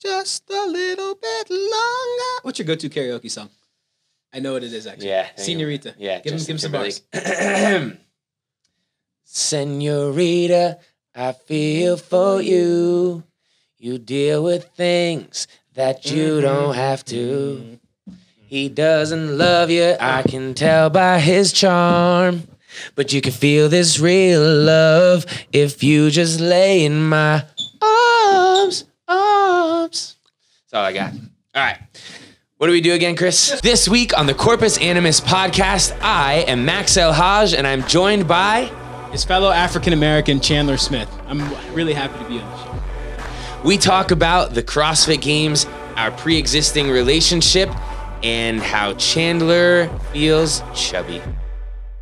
just a little bit longer. What's your go-to karaoke song? I know what it is, actually. Yeah. Senorita. Yeah. Give him some bars. Senorita, I feel for you. You deal with things that you don't have to. He doesn't love you, I can tell by his charm. But you can feel this real love if you just lay in my arms, arms. That's all I got. All right. What do we do again, Chris? This week on the Corpus Animus Podcast, I am Max El Haj, and I'm joined by his fellow African-American, Chandler Smith. I'm really happy to be on the show. We talk about the CrossFit Games, our pre-existing relationship, and how Chandler feels chubby.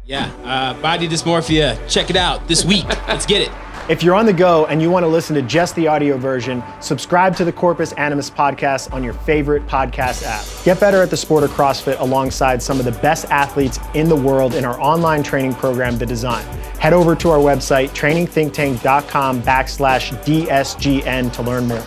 Yeah, body dysmorphia. Check it out this week. Let's get it. If you're on the go and you want to listen to just the audio version, subscribe to the Corpus Animus Podcast on your favorite podcast app. Get better at the sport of CrossFit alongside some of the best athletes in the world in our online training program, The Design. Head over to our website, trainingthinktank.com/DSGN to learn more.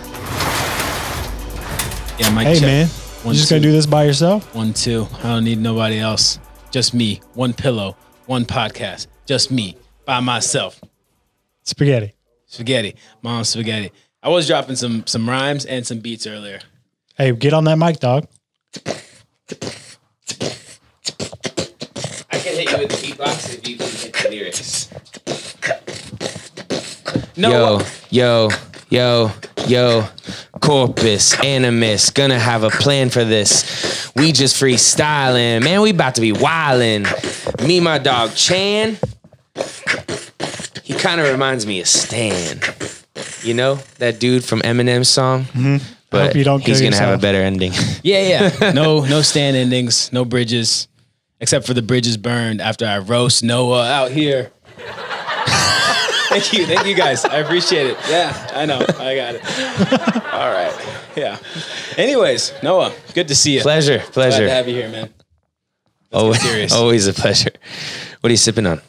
Yeah, Mike, hey, check. Man, you just going to do this by yourself? 1, 2. I don't need nobody else. Just me. One pillow. One podcast. Just me. By myself. Spaghetti. Mom's spaghetti. I was dropping some rhymes and some beats earlier. Hey, get on that mic, dog. I can hit you with the beatbox if you can hit the lyrics. No. Yo. Corpus Animus. Gonna have a plan for this. We just freestyling. Man, we about to be wildin'. Me, my dog, Chan. He kind of reminds me of Stan, you know, that dude from Eminem's song. Mm-hmm. But I hope you don't he's gonna have a better ending. Yeah. No Stan endings, no bridges, except for the bridges burned after I roast Noah out here. Thank you guys. I appreciate it. Yeah, I know. I got it. All right. Yeah. Anyways, Noah, good to see you. Pleasure. Glad to have you here, man. Always a pleasure. What are you sipping on?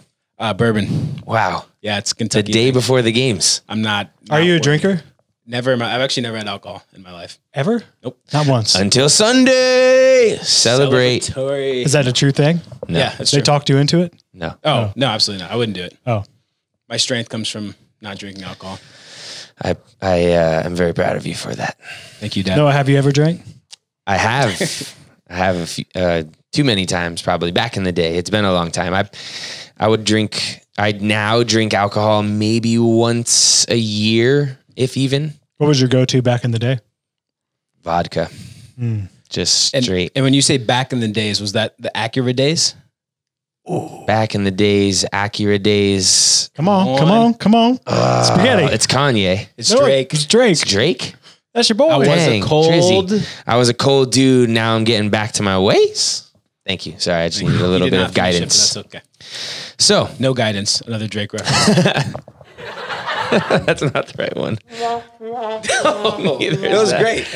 Bourbon. Wow. Yeah, it's Kentucky. The day before the games. I'm not. Are you a drinker? Never. I've actually never had alcohol in my life. Ever? Nope. Not once. Until Sunday. Celebrate. Celebratory. Is that a true thing? No. Yeah, that's true. They talked you into it? No. Oh, no, absolutely not. I wouldn't do it. Oh. My strength comes from not drinking alcohol. I am very proud of you for that. Thank you, Dad. Noah, have you ever drank? I have. I have a few, too many times probably back in the day. It's been a long time. I now drink alcohol maybe once a year, if even. What was your go-to back in the day? Vodka. Mm. Just straight. And when you say back in the days, was that the Acura days? Ooh. Back in the days, Acura days. Come on. Spaghetti. It's Kanye. It's Drake. That's your boy. I was a cold dude. Now I'm getting back to my ways. Thank you. Sorry, I just needed a little bit of guidance. That's okay. So, no guidance. Another Drake reference. That's not the right one. No, it was great.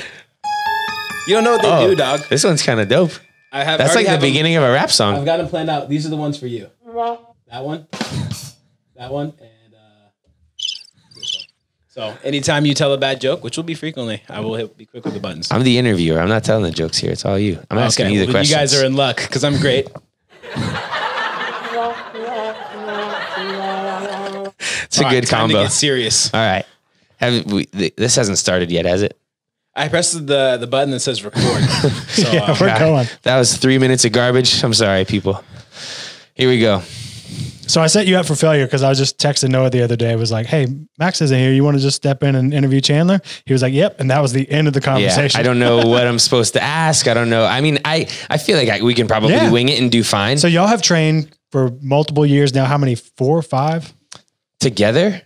You don't know what they do, dog. This one's kind of dope. That's like the beginning of a rap song. I've got them planned out. These are the ones for you. That one, and this one. So, anytime you tell a bad joke, which will be frequently, I will be quick with the buttons. I'm the interviewer. I'm not telling the jokes here. It's all you. I'm asking you the questions. You guys are in luck because I'm great. It's a good combo. Time to get serious. All right. This hasn't started yet, has it? I pressed the button that says record. So, yeah, we're going. That was 3 minutes of garbage. I'm sorry, people. Here we go. So I set you up for failure because I was just texting Noah the other day. I was like, hey, Max isn't here. You want to just step in and interview Chandler? He was like, yep. And that was the end of the conversation. Yeah, I don't know what I'm supposed to ask. I don't know. I mean, I feel like we can probably wing it and do fine. So y'all have trained for multiple years now. How many? 4 or 5? Together?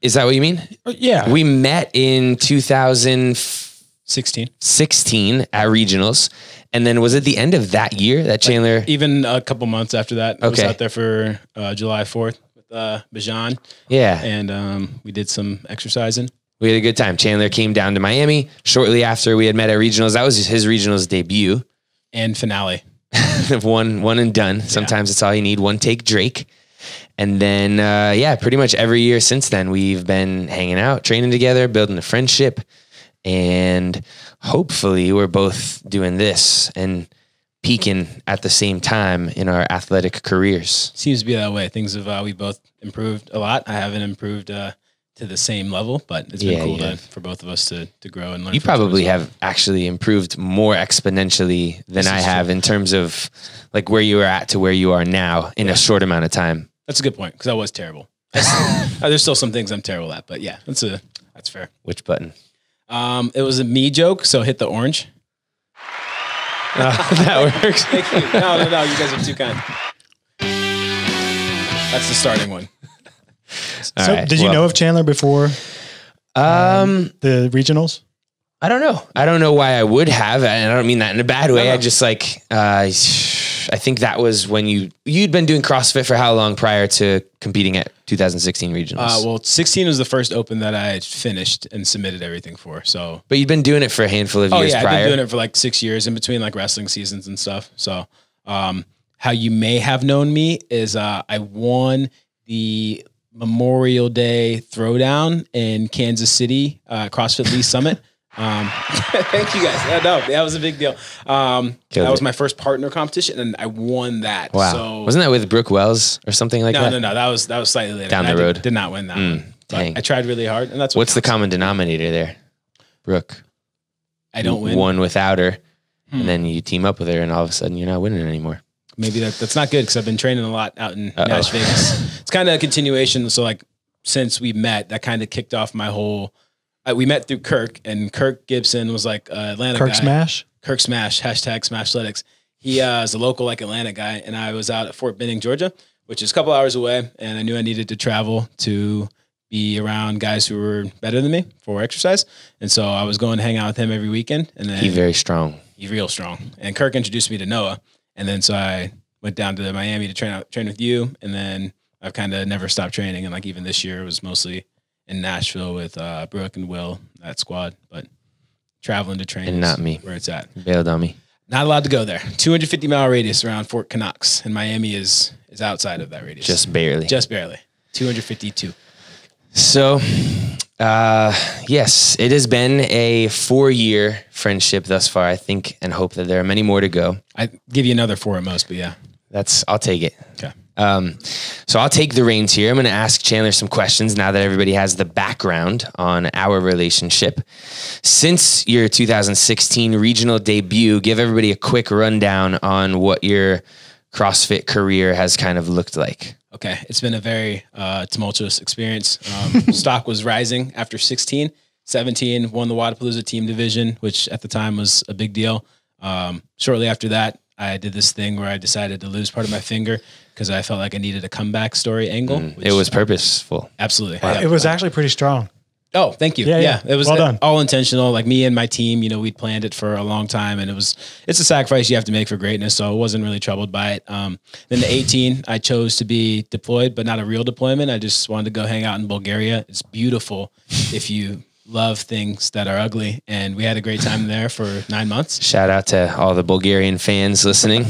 Is that what you mean? Yeah. We met in 2016 at regionals. And then was it the end of that year that Chandler? Like even a couple months after that. I was out there for July 4th with Bijan. Yeah. And we did some exercising. We had a good time. Chandler came down to Miami shortly after we had met at regionals. That was his regionals debut. And finale. one and done. Yeah. Sometimes it's all you need. One take Drake. And then, pretty much every year since then, we've been hanging out, training together, building a friendship. And hopefully we're both doing this and peaking at the same time in our athletic careers. Seems to be that way. Things have, we both improved a lot. I haven't improved to the same level, but it's been cool for both of us to grow and learn. You probably have actually improved more exponentially than I have in terms of like where you were at to where you are now in a short amount of time. That's a good point, because I was terrible. There's still some things I'm terrible at, but yeah, that's fair. Which button? It was a me joke, so hit the orange. That works. Thank you. No, you guys are too kind. That's the starting one. So right, did you know of Chandler before the regionals? I don't know. I don't know why I would have, and I don't mean that in a bad way. I just like, I think that was when you'd been doing CrossFit for how long prior to competing at 2016 regionals? Well, 16 was the first open that I had finished and submitted everything for. So, but you'd been doing it for a handful of years prior. I've been doing it for like 6 years in between like wrestling seasons and stuff. So, how you may have known me is, I won the Memorial Day Throwdown in Kansas City, CrossFit Lee Summit. Thank you guys. No, that was a big deal. That was my first partner competition, and I won that. Wow. So, wasn't that with Brooke Wells or something like that? No. That was slightly later. Down the road. Did not win that one. Dang. I tried really hard, and that's what's the common denominator there. Brooke, I don't win. Won without her, and then you team up with her, and all of a sudden you're not winning anymore. Maybe that's not good, because I've been training a lot out in Nash Vegas. It's kind of a continuation. So like since we met, that kind of kicked off my whole. We met through Kirk, and Kirk Gibson was like Atlanta Kirk guy. Kirk Smash, hashtag Smashletics. He is a local like Atlanta guy, and I was out at Fort Benning, Georgia, which is a couple hours away, and I knew I needed to travel to be around guys who were better than me for exercise, and so I was going to hang out with him every weekend. And then he's very strong. He's real strong. And Kirk introduced me to Noah, and then so I went down to Miami to train with you, and then I've kind of never stopped training, and like even this year it was mostly in Nashville with Brooke and Will, that squad, but traveling to train. And not me. Where it's at. Bailed on me. Not allowed to go there. 250-mile radius around Fort Knox, and Miami is outside of that radius. Just barely. Just barely. 252. So, yes, it has been a 4-year friendship thus far, I think, and hope that there are many more to go. I'd give you another 4 at most, but yeah. I'll take it. Okay. So I'll take the reins here. I'm going to ask Chandler some questions now that everybody has the background on our relationship. Since your 2016 regional debut, give everybody a quick rundown on what your CrossFit career has kind of looked like. Okay. It's been a very tumultuous experience. Stock was rising after 16, 17, won the Wadapalooza team division, which at the time was a big deal. Shortly after that, I did this thing where I decided to lose part of my finger because I felt like I needed a comeback story angle. It was purposeful. Absolutely. Wow. Yeah. It was actually pretty strong. Oh, thank you. Yeah. It was all intentional. Like me and my team, we'd planned it for a long time, and it's a sacrifice you have to make for greatness. So I wasn't really troubled by it. Then the 18, I chose to be deployed, but not a real deployment. I just wanted to go hang out in Bulgaria. It's beautiful if you love things that are ugly, and we had a great time there for 9 months. Shout out to all the Bulgarian fans listening.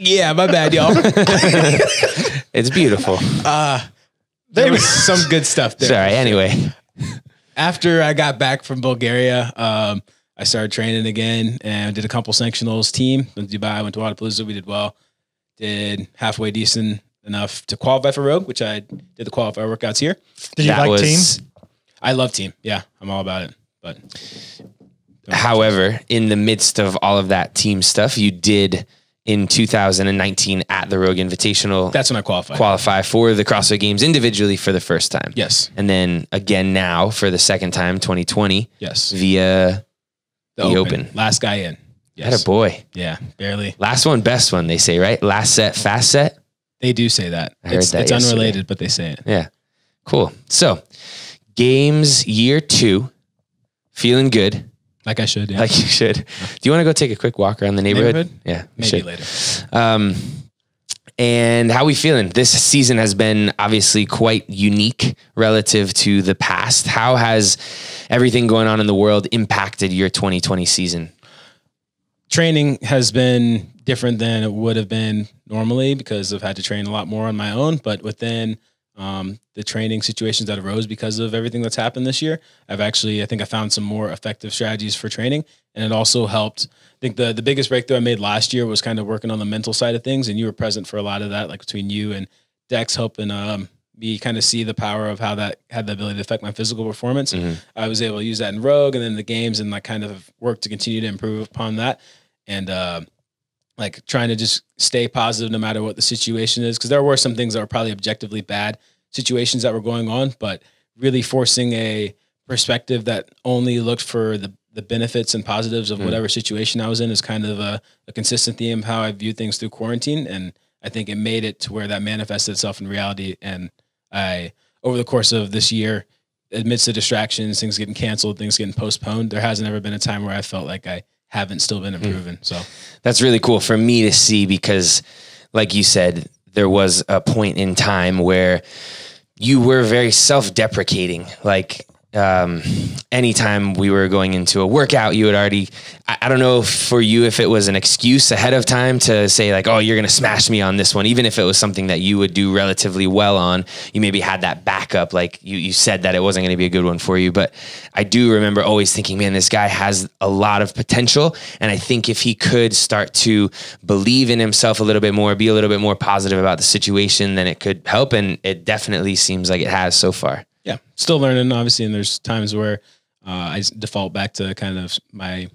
Yeah, my bad, y'all. It's beautiful. There was some good stuff there. Sorry, anyway. After I got back from Bulgaria, I started training again and did a couple sanctionals team. Went to Dubai, went to Wadapalooza, we did well. Did halfway decent enough to qualify for Rogue, which I did the qualifier workouts here. Did you like team? I love team. Yeah, I'm all about it. But however, in the midst of all of that team stuff, you did in 2019 at the Rogue Invitational. That's when I qualify for the CrossFit Games individually for the first time. Yes. And then again now for the second time, 2020. Yes. Via the open. Last guy in. Yes. Atta boy. Yeah, barely. Last one, best one, they say, right? Last set, fast set. They do say that. I heard that. It's unrelated, but they say it. Yeah. Cool. So Games year 2, feeling good. Like I should. Yeah. Like you should. Do you want to go take a quick walk around the neighborhood? Yeah. Maybe later. And how we feeling? This season has been obviously quite unique relative to the past. How has everything going on in the world impacted your 2020 season? Training has been different than it would have been normally because I've had to train a lot more on my own, but within the training situations that arose because of everything that's happened this year. I've actually, I think I found some more effective strategies for training, and it also helped. I think the biggest breakthrough I made last year was kind of working on the mental side of things. And you were present for a lot of that, like between you and Dex helping, me kind of see the power of how that had the ability to affect my physical performance. Mm-hmm. I was able to use that in Rogue and then the games, and I kind of worked to continue to improve upon that. And, like trying to just stay positive no matter what the situation is. Cause there were some things that were probably objectively bad situations that were going on, but really forcing a perspective that only looked for the benefits and positives of whatever situation I was in is kind of a consistent theme of how I view things through quarantine. And I think it made it to where that manifested itself in reality. And I, over the course of this year, amidst the distractions, things getting canceled, things getting postponed, there hasn't ever been a time where I felt like I haven't still been improving. So that's really cool for me to see, because like you said, there was a point in time where you were very self-deprecating. Like, anytime we were going into a workout, you had already, I don't know for you, if it was an excuse ahead of time to say like, oh, you're going to smash me on this one. Even if it was something that you would do relatively well on, you maybe had that backup. Like you said that it wasn't going to be a good one for you. But I do remember always thinking, man, this guy has a lot of potential. And I think if he could start to believe in himself a little bit more, be a little bit more positive about the situation, then it could help. And it definitely seems like it has so far. Yeah, still learning, obviously, and there's times where I default back to kind of my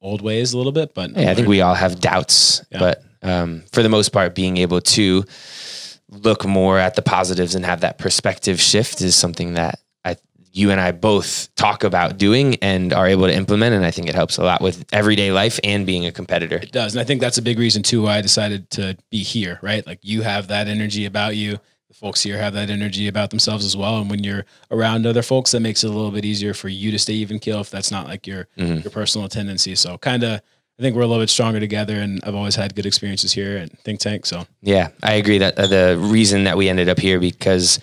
old ways a little bit. But yeah, I think we all have doubts, but for the most part, being able to look more at the positives and have that perspective shift is something that you and I both talk about doing and are able to implement, and I think it helps a lot with everyday life and being a competitor. It does, and I think that's a big reason, too, why I decided to be here, right? Like, you have that energy about you. Folks here have that energy about themselves as well. And when you're around other folks, that makes it a little bit easier for you to stay even keel if that's not like your personal tendency. So kind of, I think we're a little bit stronger together, and I've always had good experiences here at Think Tank. So yeah, I agree that the reason that we ended up here, because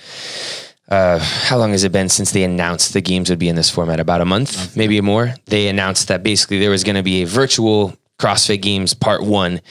how long has it been since they announced the games would be in this format? About a month, maybe more. They announced that basically there was going to be a virtual CrossFit Games Part 1,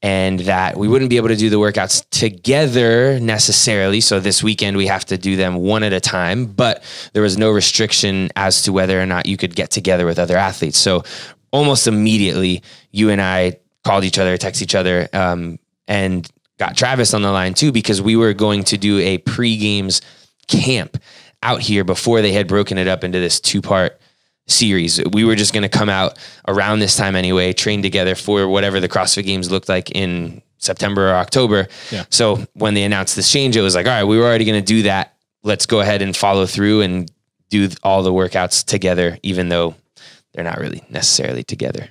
and that we wouldn't be able to do the workouts together necessarily. So this weekend we have to do them one at a time, but there was no restriction as to whether or not you could get together with other athletes. So almost immediately you and I called each other, text each other, and got Travis on the line too, because we were going to do a pre-games camp out here before they had broken it up into this two-part series. We were just going to come out around this time anyway, train together for whatever the CrossFit Games looked like in September or October. Yeah. So when they announced this change, it was like, all right, we were already going to do that. Let's go ahead and follow through and do all the workouts together, even though they're not really necessarily together.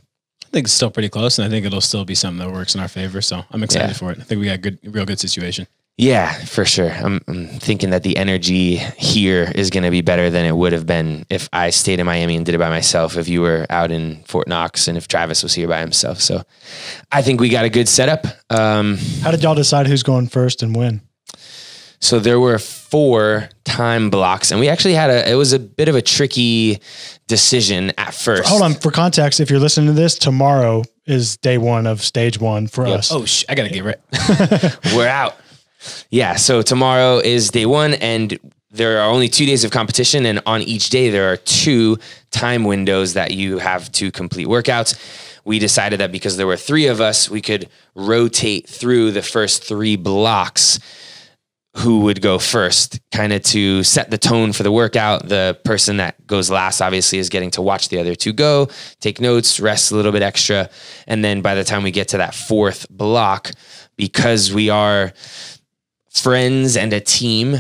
I think it's still pretty close, and I think it'll still be something that works in our favor. So I'm excited for it. I think we got a real good situation. Yeah, for sure. I'm thinking that the energy here is going to be better than it would have been if I stayed in Miami and did it by myself, if you were out in Fort Knox, and if Travis was here by himself. So I think we got a good setup. How did y'all decide who's going first and when? So there were 4 time blocks, and we actually had it was a bit of a tricky decision at first. Hold on, for context, if you're listening to this, tomorrow is day 1 of stage 1 for us. Oh, I got to get right. We're out. Yeah. So tomorrow is day 1, and there are only 2 days of competition. And on each day, there are 2 time windows that you have to complete workouts. We decided that because there were 3 of us, we could rotate through the first 3 blocks who would go first, kind of to set the tone for the workout. The person that goes last obviously is getting to watch the other 2 go, take notes, rest a little bit extra. And then by the time we get to that 4th block, because we are friends and a team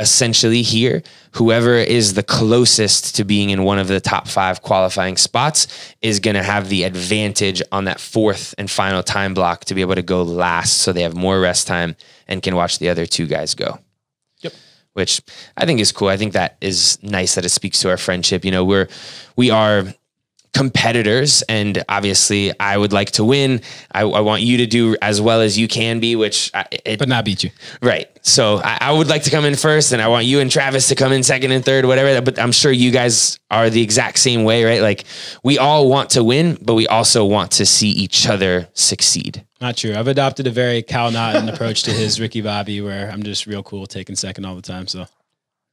essentially here, whoever is the closest to being in one of the top 5 qualifying spots is going to have the advantage on that 4th and final time block to be able to go last. So they have more rest time and can watch the other 2 guys go. Yep. Which I think is cool. I think that is nice, that it speaks to our friendship. You know, we are competitors, and obviously I would like to win. I want you to do as well as you can be, but not beat you. Right. So I would like to come in first, and I want you and Travis to come in second and third, whatever. But I'm sure you guys are the exact same way, right? Like, we all want to win, but we also want to see each other succeed. Not true. I've adopted a very Cal Naughton approach to his Ricky Bobby, where I'm just real cool taking second all the time. So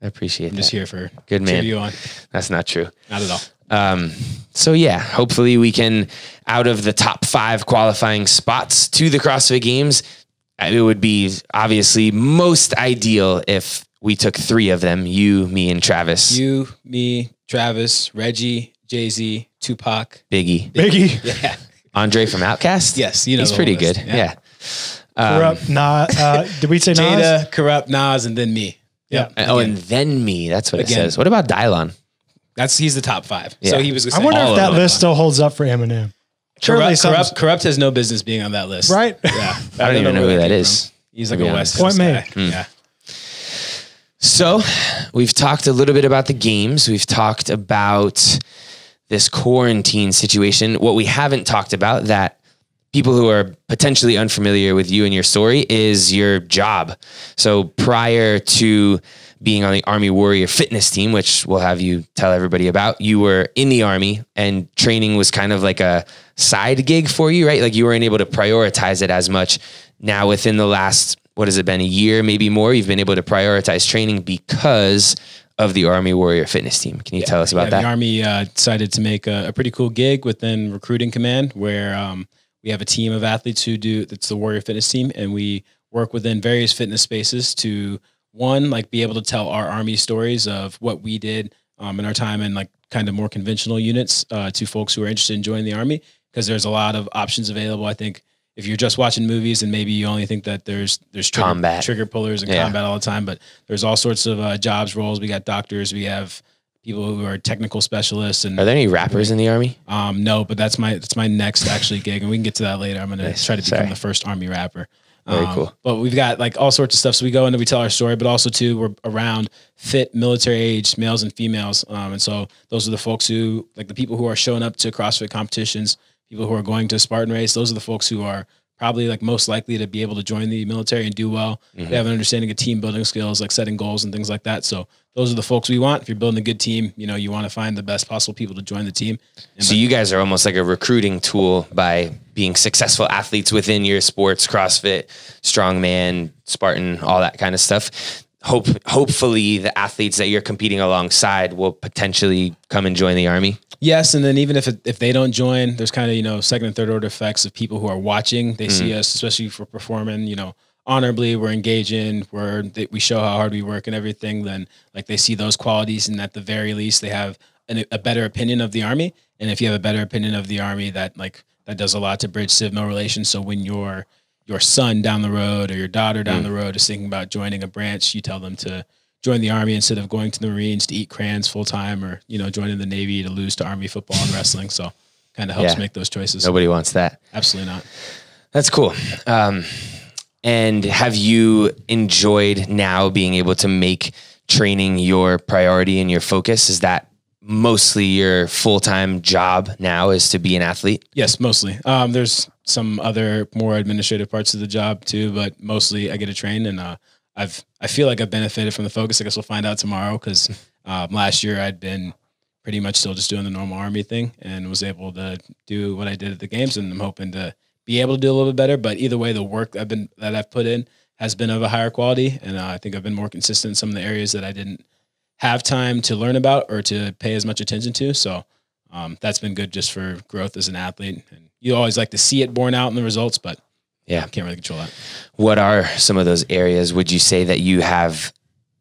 I appreciate that. I'm just here for good man. You on. That's not true. Not at all. So yeah, hopefully we can, out of the top 5 qualifying spots to the CrossFit Games, it would be obviously most ideal if we took 3 of them, you, me, and Travis. You, me, Travis, Reggie, Jay-Z, Tupac. Biggie. Yeah. Andre from Outkast. Yes. You know, he's pretty good. Yeah. Corrupt, Nas. Did we say Nas? Jada, Corrupt, Nas, and then me. Yep. Yeah. Oh, and then me. That's what it says. What about Dylon? He's the top 5. Yeah. So he was. I wonder if that list still holds up for Eminem. Corrupt has no business being on that list, right? Yeah, I don't even know who that is. He's like a West Coast guy. Yeah. So we've talked a little bit about the games. We've talked about this quarantine situation. What we haven't talked about that people who are potentially unfamiliar with you and your story is your job. So prior to being on the Army Warrior Fitness team, which we'll have you tell everybody about, you were in the Army, and training was kind of like a side gig for you, right? Like, you weren't able to prioritize it as much. Now within the last, what has it been, a year, maybe more, you've been able to prioritize training because of the Army Warrior Fitness team. Can you tell us about that? The Army decided to make a pretty cool gig within recruiting command where, we have a team of athletes that's the Warrior Fitness team, and we work within various fitness spaces to, one, like, be able to tell our Army stories of what we did in our time in, like, kind of more conventional units to folks who are interested in joining the Army, because there's a lot of options available. I think if you're just watching movies and maybe you only think that there's trigger pullers and combat all the time, but there's all sorts of jobs, roles. We got doctors, we have people who are technical specialists. And are there any rappers in the Army? No, but that's my next actually gig, and we can get to that later. I'm going to try to become the first Army rapper. Very cool. But we've got, like, all sorts of stuff. So we go in and we tell our story, but also too, we're around fit military aged males and females. And so those are the folks who, like, the people who are showing up to CrossFit competitions, people who are going to Spartan race. Those are the folks who are probably, like, most likely to be able to join the military and do well. They have an understanding of team building skills, like setting goals and things like that. So those are the folks we want. If you're building a good team, you know, you want to find the best possible people to join the team. And so you guys are almost like a recruiting tool by being successful athletes within your sports, CrossFit, strongman, Spartan, all that kind of stuff. Hopefully the athletes that you're competing alongside will potentially come and join the Army. Yes. And then even if they don't join, there's kind of, you know, second and third order effects of people who are watching. They see us, especially if we're performing, you know, honorably, we're engaging, we show how hard we work and everything. Then, like, they see those qualities, and at the very least they have a better opinion of the Army. And if you have a better opinion of the Army, that does a lot to bridge civ-mil relations. So when your son down the road or your daughter down the road is thinking about joining a branch, you tell them to join the Army instead of going to the Marines to eat crayons full time, or, you know, joining the Navy to lose to Army football and wrestling. So kind of helps make those choices. Nobody wants that. Absolutely not. That's cool. And have you enjoyed now being able to make training your priority and your focus? Is that mostly your full-time job now, is to be an athlete? Yes, mostly. There's some other more administrative parts of the job too, but mostly I get to train, and I feel like I've benefited from the focus. I guess we'll find out tomorrow, because last year I'd been pretty much still just doing the normal Army thing, and was able to do what I did at the games, and I'm hoping to be able to do a little bit better. But either way, the work that I've put in has been of a higher quality, and I think I've been more consistent in some of the areas that I didn't have time to learn about or to pay as much attention to. So that's been good just for growth as an athlete. And you always like to see it borne out in the results, but yeah, can't really control that. What are some of those areas would you say that you have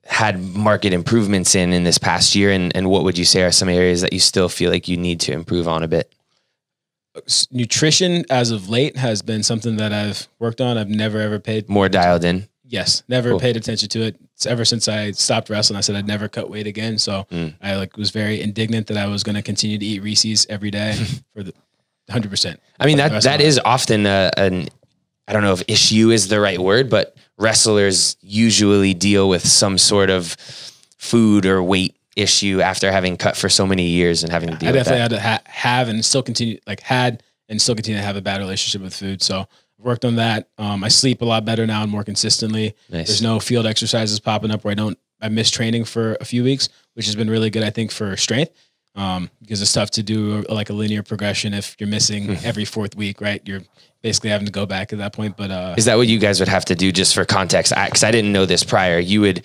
had market improvements in this past year? And what would you say are some areas that you still feel like you need to improve on a bit? Nutrition as of late has been something that I've worked on. I've never ever paid more dialed in. Yes. Never paid attention to it. It's ever since I stopped wrestling, I said I'd never cut weight again. So I was very indignant that I was going to continue to eat Reese's every day for the 100%. I mean, that is often I don't know if issue is the right word, but wrestlers usually deal with some sort of food or weight issue after having cut for so many years and having to deal with that? I definitely had to have and still continue, like had and still continue to have a bad relationship with food. So I've worked on that. I sleep a lot better now and more consistently. Nice. There's no field exercises popping up where I miss training for a few weeks, which has been really good, I think, for strength. Because it's tough to do like a linear progression if you're missing every fourth week, right? You're basically having to go back at that point. But is that what you guys would have to do, just for context? Because I didn't know this prior. You would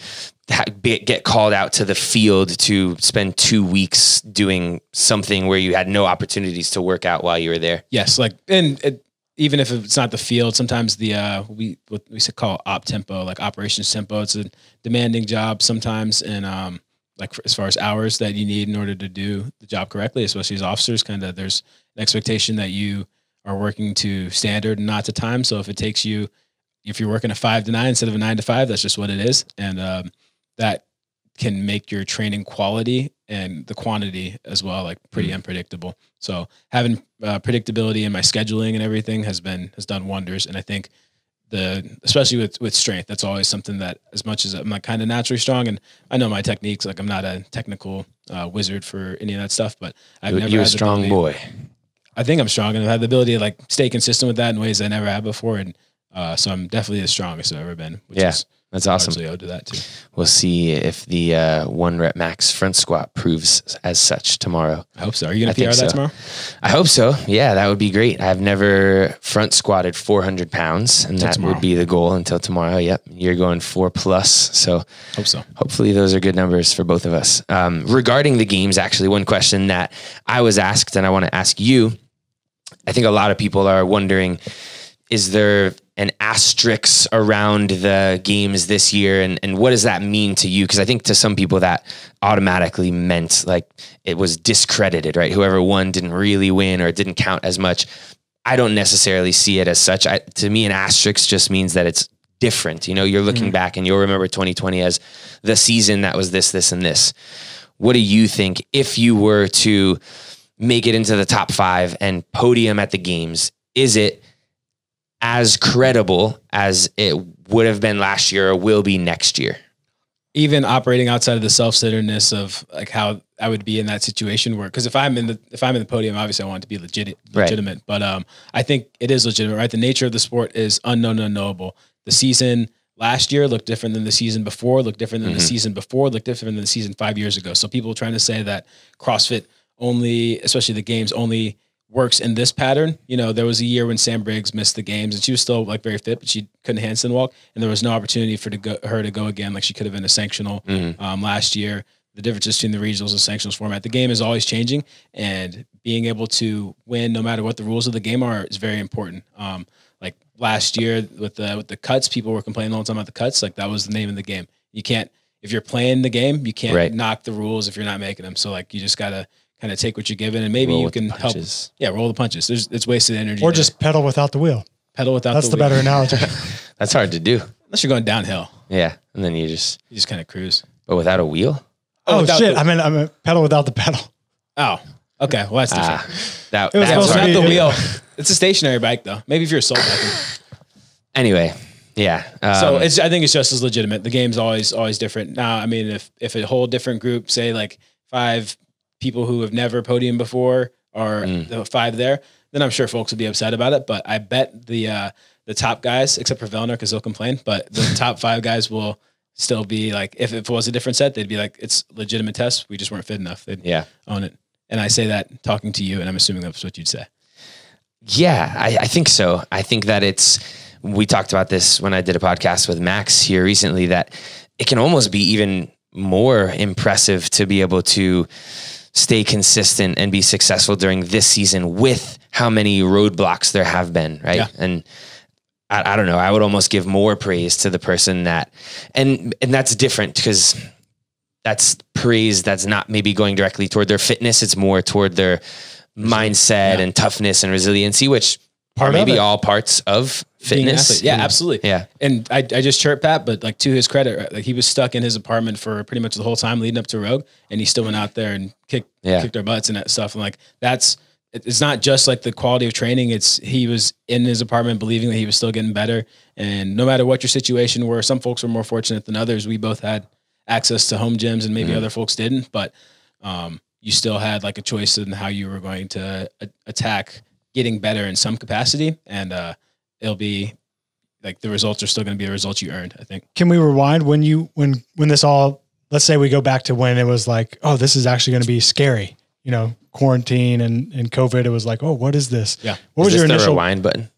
get called out to the field to spend 2 weeks doing something where you had no opportunities to work out while you were there. Yes, like even if it's not the field, sometimes the what we call op tempo, like operations tempo. It's a demanding job sometimes, and like as far as hours that you need in order to do the job correctly, especially as officers, kind of there's an expectation that you are working to standard and not to time. So if it takes you, if you're working a 5 to 9 instead of a 9 to 5, that's just what it is. And that can make your training quality and the quantity as well, like pretty unpredictable. So having predictability in my scheduling and everything has done wonders. And I think especially with strength, that's always something that, as much as I'm like kind of naturally strong and I know my techniques, like I'm not a technical wizard for any of that stuff, but I've never— You're a strong boy. I think I'm strong, and I've had the ability to like stay consistent with that in ways I never had before. And so I'm definitely the strongest I've ever been, which is— That's awesome. I'll do that too. We'll see if the 1 rep max front squat proves as such tomorrow. I hope so. Are you going to PR that tomorrow? I hope so. Yeah, that would be great. I've never front squatted 400 pounds, and that would be the goal until tomorrow. Yep. You're going 4+. So hope so. Hopefully those are good numbers for both of us. Regarding the games, actually, one question that I was asked and I want to ask you, I think a lot of people are wondering, is there an asterisk around the games this year? And what does that mean to you? Because I think to some people that automatically meant like it was discredited, right? Whoever won didn't really win, or it didn't count as much. I don't necessarily see it as such. To me, an asterisk just means that it's different. You know, you're looking back and you'll remember 2020 as the season that was this, this, and this. What do you think, if you were to make it into the top 5 and podium at the games, is it as credible as it would have been last year or will be next year? Even operating outside of the self-centeredness of like how I would be in that situation, where, cause if I'm in the podium, obviously I want it to be legitimate, right? But I think it is legitimate, right? The nature of the sport is unknown, unknowable. The season last year looked different than the season before, looked different than the season before, looked different than the season 5 years ago. So people trying to say that CrossFit only, especially the games only, works in this pattern. You know, there was a year when Sam Briggs missed the games and she was still like very fit, but she couldn't handstand walk, and there was no opportunity for her to go again. Like she could have been a sanctional last year. The differences between the regionals and sanctionals format, the game is always changing, and being able to win no matter what the rules of the game are is very important. Like last year with the cuts, people were complaining all the time about the cuts. Like that was the name of the game. You can't, if you're playing the game, you can't knock the rules if you're not making them. So like you just gotta kind of take what you're given, and maybe you can help. Yeah, roll the punches. It's wasted energy. Or just pedal without the wheel. Pedal without the wheel. That's the better analogy. That's hard to do. Unless you're going downhill. Yeah, and then you just kind of cruise. But without a wheel? Oh shit! I mean, pedal without the pedal. Oh, okay. Well, that's different. Without the wheel. It's a stationary bike, though. Maybe if you're assault biking. Anyway, yeah. So I think it's just as legitimate. The game's always different. Now, I mean, if a whole different group, say like 5 people who have never podiumed before are the 5 there, then I'm sure folks would be upset about it. But I bet the top guys, except for Vellner, because they'll complain, but the top 5 guys will still be like, if it was a different set, they'd be like, it's legitimate test. We just weren't fit enough. They'd own it. And I say that talking to you, and I'm assuming that's what you'd say. Yeah, I think so. I think that we talked about this when I did a podcast with Max here recently, that it can almost be even more impressive to be able to stay consistent and be successful during this season with how many roadblocks there have been, right? Yeah. And I don't know, I would almost give more praise to the person that, and that's different, because that's praise that's not maybe going directly toward their fitness. It's more toward their mindset and toughness and resiliency, which are maybe all parts of fitness. Yeah, absolutely. Yeah. And I just chirped Pat, but like, to his credit, like he was stuck in his apartment for pretty much the whole time leading up to Rogue, and he still went out there and kicked our butts and that stuff. And like, it's not just like the quality of training. He was in his apartment believing that he was still getting better. And no matter what your situation were, some folks were more fortunate than others. We both had access to home gyms and maybe other folks didn't, but you still had like a choice in how you were going to attack getting better in some capacity. And it'll be like, the results are still going to be the results you earned, I think. Can we rewind when you, when this all, let's say we go back to when it was like, oh, this is actually going to be scary, you know, quarantine and COVID. It was like, oh, what is this? Yeah. What was your initial rewind button?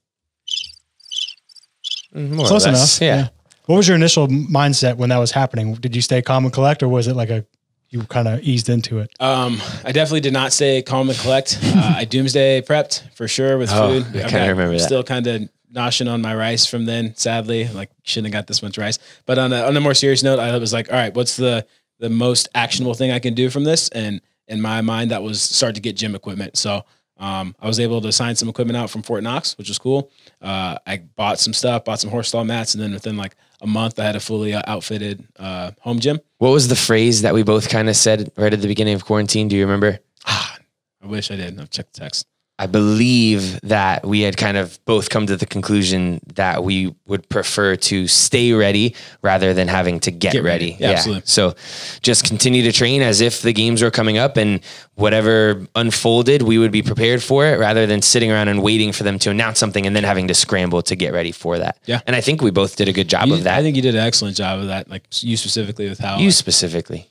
More close enough. Yeah. What was your initial mindset when that was happening? Did you stay calm and collect, or was it like a, you kind of eased into it? I definitely did not stay calm and collect. I doomsday prepped for sure with food. I kind of remember that. Still kind of noshing on my rice from then, sadly, like shouldn't have got this much rice. But on a more serious note, I was like, all right, what's the most actionable thing I can do from this? And in my mind, that was start to get gym equipment. So I was able to sign some equipment out from Fort Knox, which was cool. I bought some stuff, bought some horse stall mats. And then within like a month, I had a fully outfitted home gym. What was the phrase that we both kind of said right at the beginning of quarantine? Do you remember? I wish I did. I've checked the text. I believe that we had kind of both come to the conclusion that we would prefer to stay ready rather than having to get ready. Yeah, absolutely. So just continue to train as if the games were coming up, and whatever unfolded, we would be prepared for it rather than sitting around and waiting for them to announce something and then having to scramble to get ready for that. Yeah. And I think we both did a good job of that. I think you did an excellent job of that. Like you specifically with how you specifically.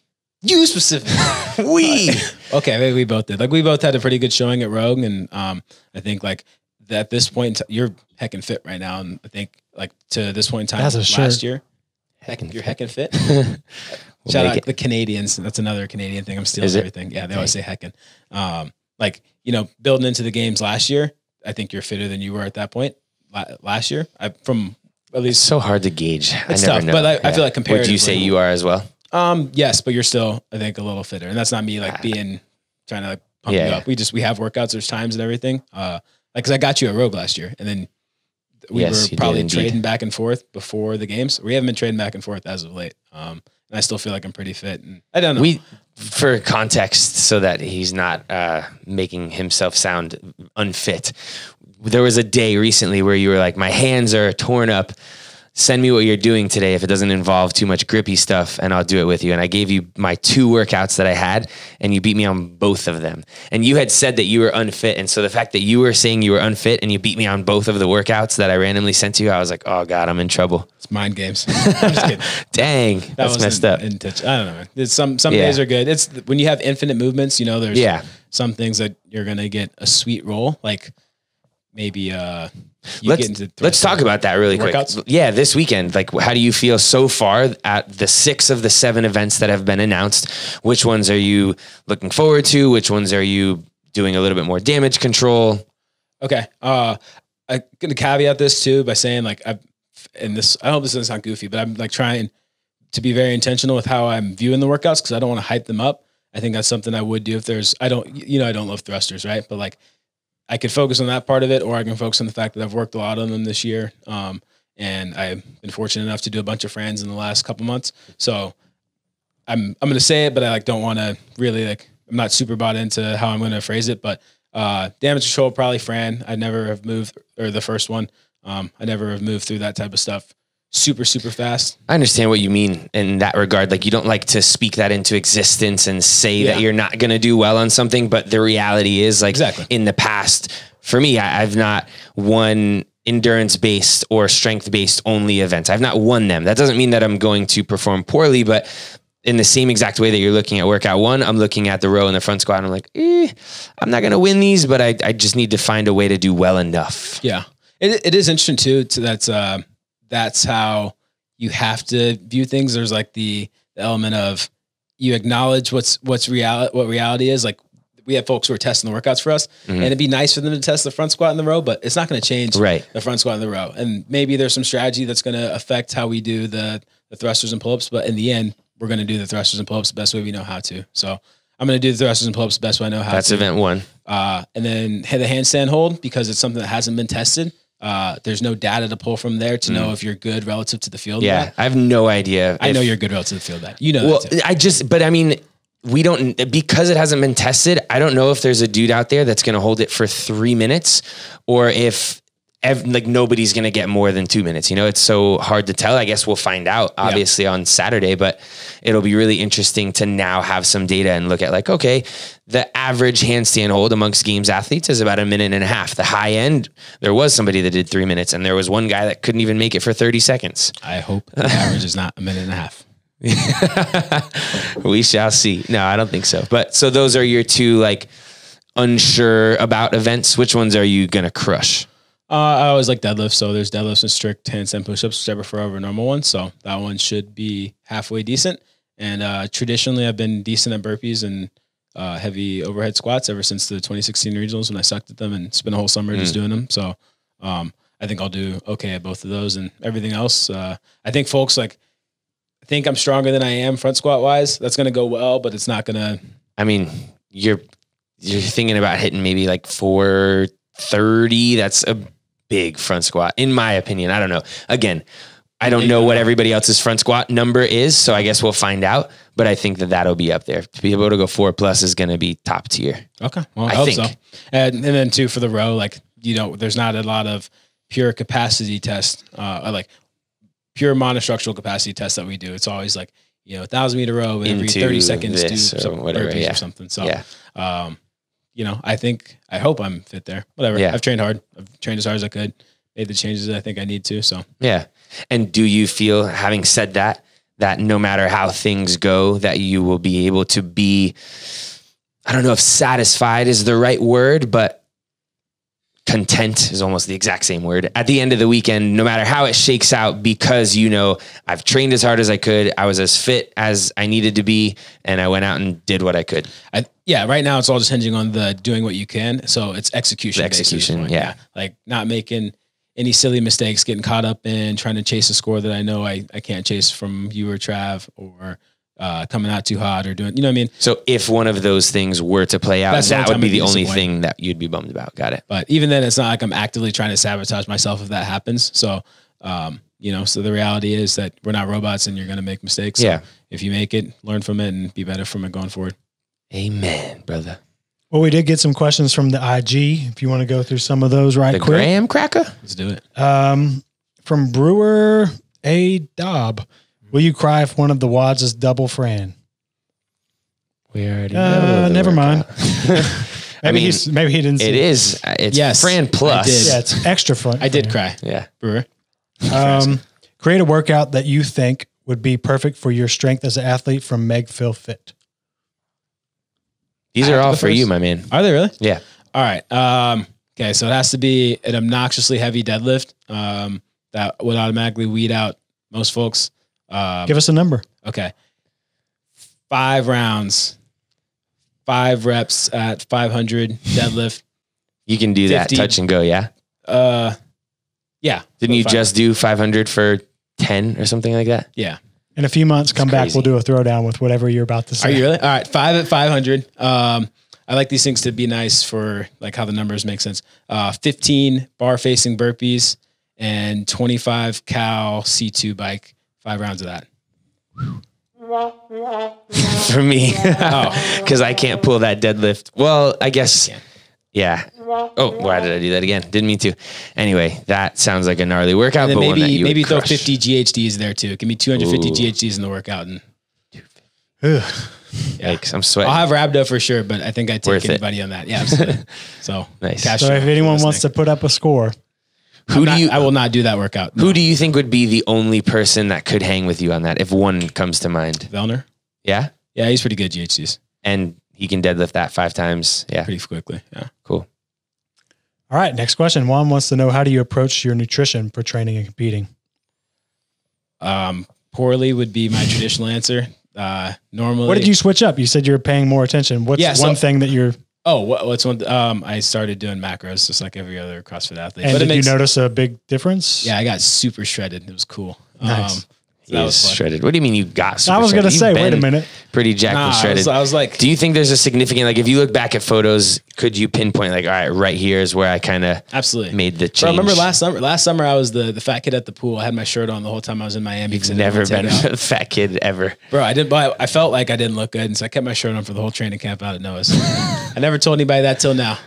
Okay, maybe we both did. Like we both had a pretty good showing at Rogue, and I think like at this point you're heckin' fit right now, and I think like to this point in time last year, you're heckin' fit. Shout out the Canadians. That's another Canadian thing. I'm stealing everything. Yeah, they always say heckin'. Like you know, building into the games last year, I think you're fitter than you were at that point last year. From at least it's so hard to gauge. It's tough, but I feel like compared. Would you say you are as well? Yes, but you're still, I think, a little fitter, and that's not me like trying to like, pump you up. We have workouts. There's times and everything. Like, cause I got you at Rogue last year, and then we were probably trading back and forth before the games. We haven't been trading back and forth as of late. And I still feel like I'm pretty fit, and I don't know. For context, so that he's not, making himself sound unfit. There was a day recently where you were like, my hands are torn up. Send me what you're doing today if it doesn't involve too much grippy stuff, and I'll do it with you. And I gave you my two workouts that I had, and you beat me on both of them. And you had said that you were unfit. And so the fact that you were saying you were unfit and you beat me on both of the workouts that I randomly sent to you, I was like, oh God, I'm in trouble. It's mind games. I'm just kidding. Dang. That's messed up. I don't know. It's some days are good. It's when you have infinite movements, you know, there's some things that you're going to get a sweet roll. Like maybe, let's talk about that really quick. Yeah. This weekend, like, how do you feel so far at the 6 of the 7 events that have been announced? Which ones are you looking forward to? Which ones are you doing a little bit more damage control? Okay. I'm going to caveat this too, by saying like, I hope this doesn't sound goofy, but I'm like trying to be very intentional with how I'm viewing the workouts, cause I don't want to hype them up. I think that's something I would do if I don't love thrusters. Right. But like, I could focus on that part of it, or I can focus on the fact that I've worked a lot on them this year. And I've been fortunate enough to do a bunch of Frans in the last couple months. So I'm going to say it, but I like, don't want to really like, I'm not super bought into how I'm going to phrase it, but, damage control, probably Fran. I never have moved, or the first one. I never have moved through that type of stuff super, super fast. I understand what you mean in that regard. Like you don't like to speak that into existence and say that you're not going to do well on something. But the reality is like in the past, for me, I've not won endurance-based or strength-based only events. I've not won them. That doesn't mean that I'm going to perform poorly, but in the same exact way that you're looking at workout one, I'm looking at the row and the front squat and I'm like, I'm not going to win these, but I just need to find a way to do well enough. Yeah. It is interesting too. That's how you have to view things. There's like the element of you acknowledge what reality is. Like we have folks who are testing the workouts for us, and it'd be nice for them to test the front squat in the row, but it's not going to change the front squat in the row. And maybe there's some strategy that's going to affect how we do the thrusters and pull-ups, but in the end, we're going to do the thrusters and pull-ups the best way we know how to. So I'm going to do the thrusters and pull-ups the best way I know how to. That's event one. And then the handstand hold, because it's something that hasn't been tested. There's no data to pull from there to know if you're good relative to the field. Yeah. I have no idea. I know you're good relative to the field. Because it hasn't been tested, I don't know if there's a dude out there that's going to hold it for 3 minutes or if like nobody's going to get more than 2 minutes. You know, it's so hard to tell. I guess we'll find out obviously on Saturday, but it'll be really interesting to now have some data and look at like, okay, the average handstand hold amongst games athletes is about 1.5 minutes. The high end, there was somebody that did 3 minutes and there was one guy that couldn't even make it for 30 seconds. I hope the average is not 1.5 minutes. We shall see. No, I don't think so. But so those are your two like unsure about events. Which ones are you going to crush? I always like deadlifts. So there's deadlifts and strict handstand push-ups, which I prefer over a normal one. So that one should be halfway decent. And traditionally, I've been decent at burpees and heavy overhead squats ever since the 2016 regionals when I sucked at them and spent a whole summer just doing them. So I think I'll do okay at both of those and everything else. I think folks like think I'm stronger than I am front squat-wise. That's going to go well, but it's not going to... I mean, you're thinking about hitting maybe like 430. That's a big front squat, in my opinion. I don't know. Again, I don't know what everybody else's front squat number is, so I guess we'll find out. But I think that that'll be up there. To be able to go 4+ is going to be top tier. Okay, well, I hope so. And then too for the row, like you know, there's not a lot of pure capacity tests, like pure monostructural capacity tests that we do. It's always like you know, 1,000-meter row and every 30 seconds do some burpees or something. So, you know, I hope I'm fit there, whatever. Yeah. I've trained hard. I've trained as hard as I could, made the changes I think I need to. So, yeah. And do you feel, having said that, that no matter how things go, that you will be able to be, I don't know if satisfied is the right word, but content is almost the exact same word at the end of the weekend, no matter how it shakes out, because you know, I've trained as hard as I could. I was as fit as I needed to be. And I went out and did what I could. Yeah. Right now it's all just hinging on the doing what you can. So it's execution. Execution. Yeah. Like not making any silly mistakes, getting caught up in trying to chase a score that I know I can't chase from you or Trav, or coming out too hot or doing, you know what I mean? So if one of those things were to play out, that would be the only thing that you'd be bummed about. Got it. But even then it's not like I'm actively trying to sabotage myself if that happens. So, you know, so the reality is that we're not robots and you're going to make mistakes. Yeah. So if you make it, learn from it and be better from it going forward. Amen, brother. Well, we did get some questions from the IG. If you want to go through some of those quick. The graham cracker. Let's do it. From Brewer A. Dobb. Will you cry if one of the wads is double Fran? We already know. Never mind. Maybe he didn't see it. It is. It's Fran plus. Yeah, it's extra Fran. I did cry. Yeah. Brewer. Create a workout that you think would be perfect for your strength as an athlete from Meg Phil Fit. These are all for you, my man. Are they really? Yeah. All right. Okay. So it has to be an obnoxiously heavy deadlift. That would automatically weed out most folks. Give us a number. Okay. 5 rounds, 5 reps at 500 deadlift. You can do 50, that touch and go. Yeah. Yeah. Didn't you just do 500 for 10 or something like that? Yeah. In a few months, come back. We'll do a throwdown with whatever you're about to say. Are you really? All right. 5 at 500. I like these things to be nice for like how the numbers make sense. 15 bar facing burpees and 25 cal C2 bike. 5 rounds of that. For me. Because I can't pull that deadlift. Well, I guess. Yeah. Oh, why did I do that again? Didn't mean to. Anyway, that sounds like a gnarly workout. But maybe throw 50 GHDs there too. Give me 250 GHDs in the workout. And yikes, I'm sweating. I'll have rhabdo for sure, but I think I take anybody on that. Yeah, absolutely. So nice. So if anyone wants to put up a score. I will not do that workout. No. Who do you think would be the only person that could hang with you on that? If one comes to mind. Vellner. Yeah. Yeah. He's pretty good. GHDs. And he can deadlift that 5 times. Yeah. Pretty quickly. Yeah. Cool. All right. Next question. Juan wants to know, how do you approach your nutrition for training and competing? Poorly would be my traditional answer. Normally. What did you switch up? You said you're paying more attention. What's one thing that you're... Oh, what's one? I started doing macros just like every other CrossFit athlete. And did you notice a big difference? Yeah, I got super shredded. It was cool. Nice. That was shredded. What do you mean you got super shredded? I was going to say, wait a minute. Pretty jacked and shredded. I was like... Do you think there's a significant... Like, if you look back at photos, could you pinpoint, like, all right, right here is where I kind of... Absolutely. ...made the change? Bro, I remember last summer I was the fat kid at the pool. I had my shirt on the whole time I was in Miami. You've never been a fat kid ever. Bro, I felt like I didn't look good, and so I kept my shirt on for the whole training camp out at Noah's. I never told anybody that till now.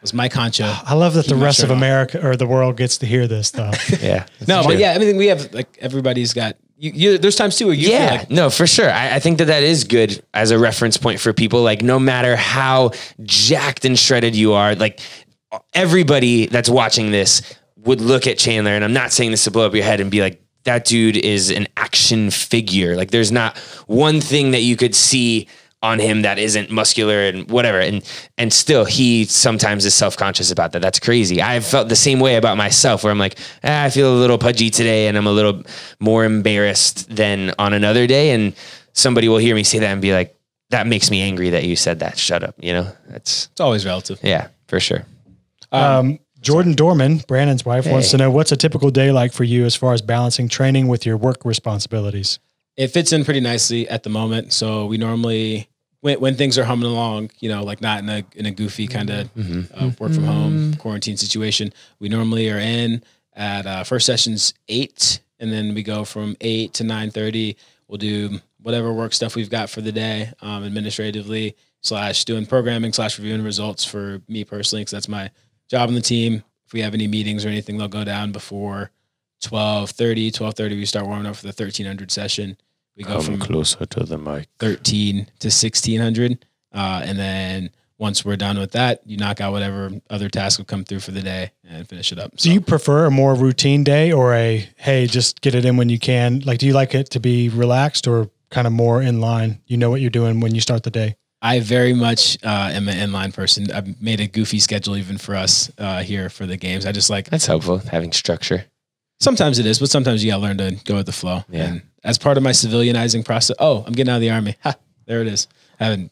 was my concha. I love that the rest of America or the world gets to hear this though. Yeah. No, but yeah, I mean, we have like, everybody's got, there's times too where you feel like, no, for sure. I think that that is good as a reference point for people. Like no matter how jacked and shredded you are, like everybody that's watching this would look at Chandler, and I'm not saying this to blow up your head and be like, that dude is an action figure. Like there's not one thing that you could see on him that isn't muscular and whatever. And still he sometimes is self-conscious about that. That's crazy. I've felt the same way about myself where I'm like, I feel a little pudgy today and I'm a little more embarrassed than on another day. And somebody will hear me say that and be like, that makes me angry that you said that. Shut up. You know, it's always relative. Yeah, for sure. Jordan Dorman, Brandon's wife, wants to know what's a typical day like for you as far as balancing training with your work responsibilities. It fits in pretty nicely at the moment. So we normally, when things are humming along, you know, like not in a goofy kind of work from home quarantine situation, we normally are in at first sessions 8, and then we go from 8 to 9:30. We'll do whatever work stuff we've got for the day, administratively / doing programming / reviewing results for me personally, because that's my job on the team. If we have any meetings or anything, they'll go down before 12:30. 12:30, we start warming up for the 1300 session. We go from closer to the mic. 13 to 1600, and then once we're done with that, you knock out whatever other tasks will come through for the day and finish it up. So. Do you prefer a more routine day or a hey, just get it in when you can? Like, do you like it to be relaxed or kind of more in line? You know what you're doing when you start the day. I very much am an inline person. I've made a goofy schedule even for us here for the games. I just like that's helpful having structure. Sometimes it is, but sometimes you gotta learn to go with the flow. Yeah. And as part of my civilianizing process, oh, I'm getting out of the Army. Ha, there it is. I haven't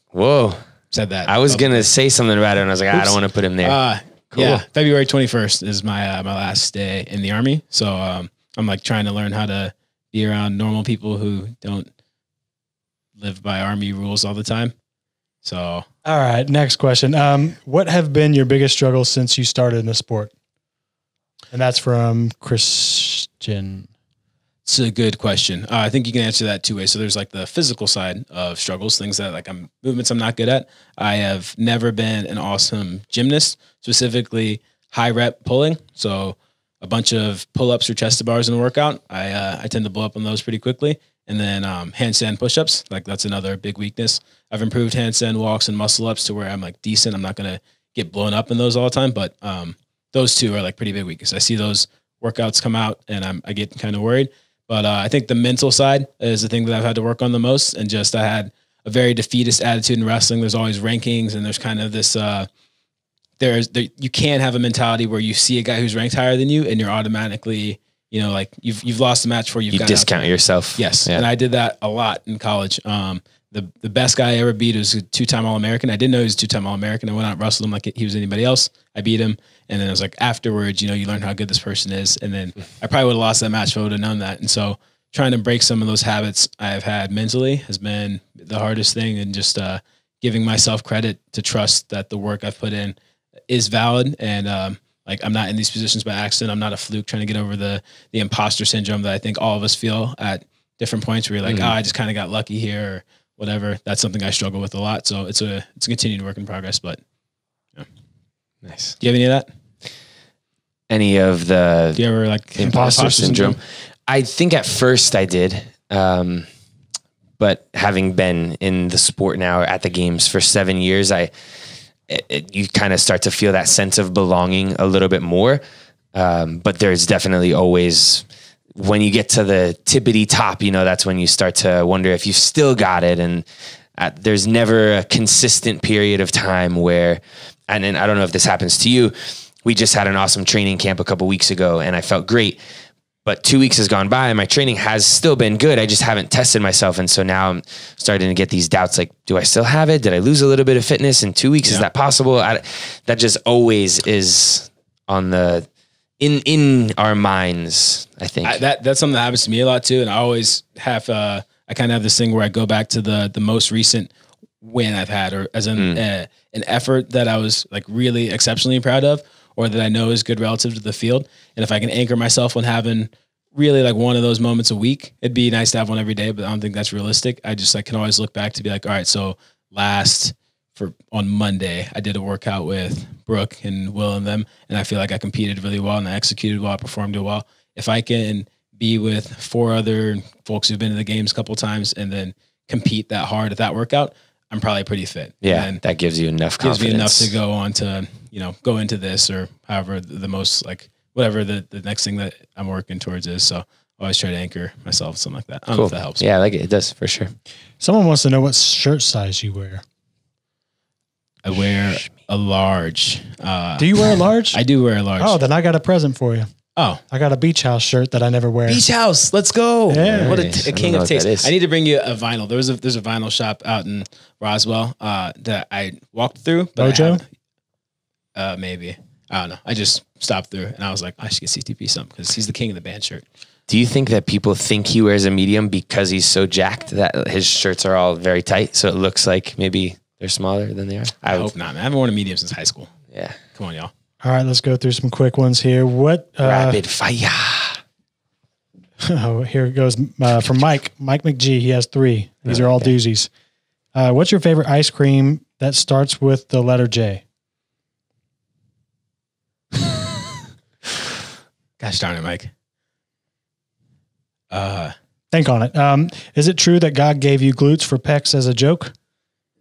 said that. I was gonna say something about it, and I was like, I don't want to put him there. Cool. Yeah, February 21st is my my last day in the Army, so I'm like trying to learn how to be around normal people who don't live by Army rules all the time. So, all right, next question. What have been your biggest struggles since you started in the sport? And that's from Christian. It's a good question. I think you can answer that two ways. So there's like the physical side of struggles, things that like movements I'm not good at. I have never been an awesome gymnast, specifically high rep pulling. So a bunch of pull-ups or chest to bars in a workout. I tend to blow up on those pretty quickly. And then handstand push-ups, like that's another big weakness. I've improved handstand walks and muscle-ups to where I'm like decent. I'm not going to get blown up in those all the time, but those two are like pretty big weaknesses. I see those workouts come out and I get kind of worried. But I think the mental side is the thing that I've had to work on the most. And just I had a very defeatist attitude in wrestling. There's always rankings and there's kind of this, you can't have a mentality where you see a guy who's ranked higher than you and you're automatically, you know, like you've lost the match before you discount yourself. Yes. Yeah. And I did that a lot in college. The best guy I ever beat was a 2-time All-American. I didn't know he was a 2-time All-American. I went out and wrestled him like he was anybody else. I beat him. And then I was like, afterwards, you know, you learn how good this person is. And then I probably would have lost that match if I would have known that. And so trying to break some of those habits I've had mentally has been the hardest thing. And just giving myself credit to trust that the work I've put in is valid. And like I'm not in these positions by accident. I'm not a fluke trying to get over the imposter syndrome that I think all of us feel at different points where you're like, oh, I just kind of got lucky here or whatever. That's something I struggle with a lot. So it's a continued work in progress, but yeah. Nice. Do you have any of that? Any of the do you ever like imposter syndrome? I think at first I did. But having been in the sport now at the games for 7 years, you kind of start to feel that sense of belonging a little bit more. But there's definitely always, when you get to the tippity top, you know, that's when you start to wonder if you've still got it. And there's never a consistent period of time where, and I don't know if this happens to you, we just had an awesome training camp a couple weeks ago and I felt great, but 2 weeks has gone by and my training has still been good. I just haven't tested myself. And so now I'm starting to get these doubts. Like, do I still have it? Did I lose a little bit of fitness in 2 weeks? Yeah. Is that possible? That just always is on the, in our minds, I think. That's something that happens to me a lot too. And I always have, I kind of have this thing where I go back to the most recent win I've had, or as an effort that I was like really exceptionally proud of, or that I know is good relative to the field. And if I can anchor myself on having really like one of those moments a week, it'd be nice to have one every day, but I don't think that's realistic. I just like can always look back to be like, all right, so last on Monday, I did a workout with Brooke and Will and them, and I feel like I competed really well and I executed well, I performed well. If I can be with four other folks who've been to the games a couple of times and then compete that hard at that workout, I'm probably pretty fit. Yeah, and that gives you enough confidence. Gives me enough to go on to, you know, go into this or however the most, like, whatever the next thing that I'm working towards is. So I always try to anchor myself, something like that. I don't know if that helps. Yeah, I like it. It does for sure. Someone wants to know what shirt size you wear. I wear a large. Do you wear a large? I do wear a large. Oh, then I got a present for you. Oh, I got a Beach House shirt that I never wear. Beach House, let's go! Yeah. What a king of taste! I need to bring you a vinyl. There's a vinyl shop out in Roswell that I walked through. Mojo? Maybe, I don't know. I just stopped through and I was like, I should get CTP something because he's the king of the band shirt. Do you think that people think he wears a medium because he's so jacked that his shirts are all very tight, so it looks like maybe they're smaller than they are? I hope not. Man, I haven't worn a medium since high school. Yeah, come on, y'all. All right, let's go through some quick ones here. What rapid fire? Oh, here it goes from Mike. Mike McGee. He has three. These are all doozies. What's your favorite ice cream that starts with the letter J? Gosh darn it, Mike. Think on it. Is it true that God gave you glutes for pecs as a joke?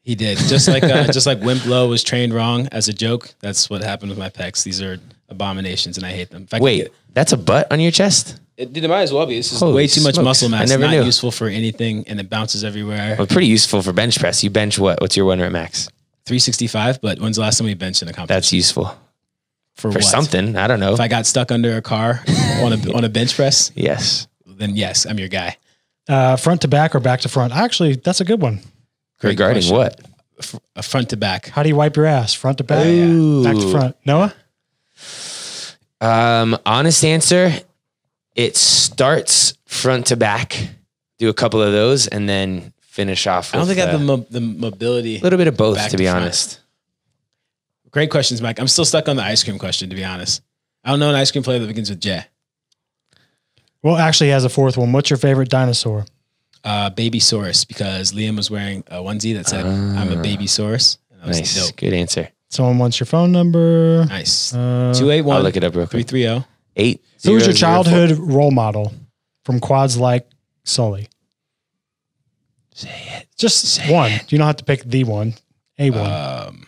He did. Just like Wimp Low was trained wrong as a joke. That's what happened with my pecs. These are abominations and I hate them. In fact, wait, that's a butt on your chest? It might as well be. This is way too much muscle mass. It's not useful for anything and it bounces everywhere. Well, pretty useful for bench press. You bench what? What's your one rep max? 365, but when's the last time we benched in a competition? That's useful. For what? Something. I don't know. If I got stuck under a car on a bench press? Yes. Then yes, I'm your guy. Front to back or back to front? Actually, that's a good one. Regarding what? A front to back. How do you wipe your ass? Front to back? Ooh. Back to front. Noah? Honest answer, it starts front to back. Do a couple of those and then finish off. I don't think I have the mobility. A little bit of both, to be honest. Great questions, Mike. I'm still stuck on the ice cream question, to be honest. I don't know an ice cream flavor that begins with J. Well, actually, has a fourth one. What's your favorite dinosaur? Baby Saurus, because Liam was wearing a onesie that said, I'm a baby Saurus. And I was nice. Dope. Good answer. Someone wants your phone number. Nice. 281. I'll look it up real quick. 330. 8. Who was your childhood role model from quads like Sully? Say it. Just say one. It. You don't have to pick the one. A one.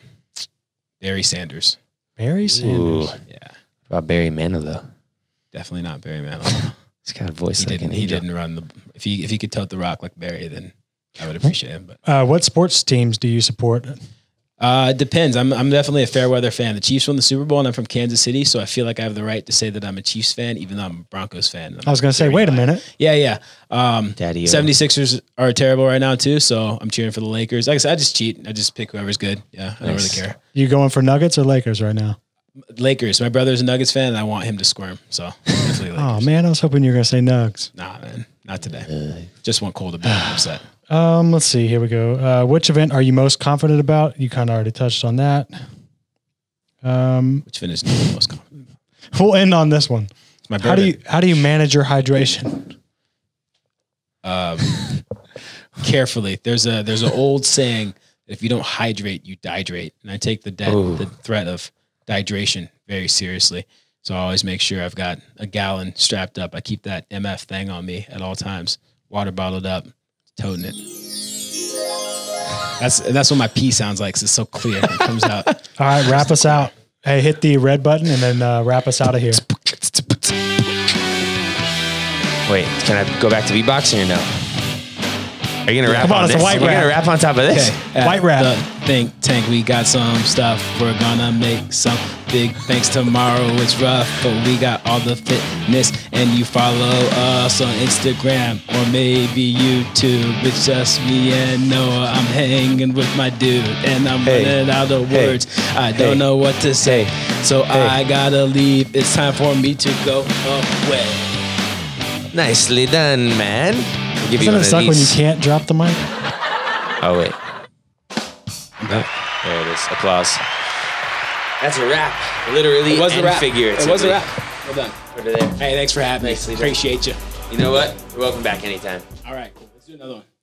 Barry Sanders. Barry Sanders. Ooh. Yeah. About Barry Manilow. Definitely not Barry Manilow. He's got a voice. He didn't run the. If he could tote the rock like Barry, then I would appreciate him. But what sports teams do you support? It depends. I'm definitely a fair weather fan. The Chiefs won the Super Bowl, and I'm from Kansas City, so I feel like I have the right to say that I'm a Chiefs fan, even though I'm a Broncos fan. I was going to say, wait a minute. Yeah, yeah. 76ers are terrible right now too, so I'm cheering for the Lakers. Like I said, I just cheat. I just pick whoever's good. Yeah, I don't really care. You going for Nuggets or Lakers right now? Lakers. My brother's a Nuggets fan, and I want him to squirm. So, definitely Lakers. Oh man, I was hoping you were gonna say Nugs. Nah, man, not today. Just want Cole to be upset. Let's see. Here we go. Which event are you most confident about? You kind of already touched on that. Which event is the most confident? We'll end on this one. My brother. How do you manage your hydration? Carefully. There's an old saying: if you don't hydrate, you dihydrate. And I take the threat of dehydration very seriously. So I always make sure I've got a gallon strapped up. I keep that MF thing on me at all times. Water bottled up, toting it. That's what my pee sounds like. It's so clear. It comes out. All right, wrap us out. Hey, hit the red button and then wrap us out of here. Wait, can I go back to beatboxing or no? Are you gonna rap on this? We're gonna rap on top of this. Okay. White rap. Think Tank, we got some stuff. We're gonna make some big things tomorrow. It's rough, but we got all the fitness. And you follow us on Instagram or maybe YouTube. It's just me and Noah. I'm hanging with my dude, and I'm running out of words. I don't know what to say, so I gotta leave. It's time for me to go away. Nicely done, man. We'll give you one of these. Doesn't it suck when you can't drop the mic? Oh wait. No. There it is. Applause. That's a wrap. Literally and figuratively. It was a wrap. Well done. Put it there. Hey, thanks for having me. Appreciate you. You know what? You're welcome back anytime. All right, cool. Let's do another one.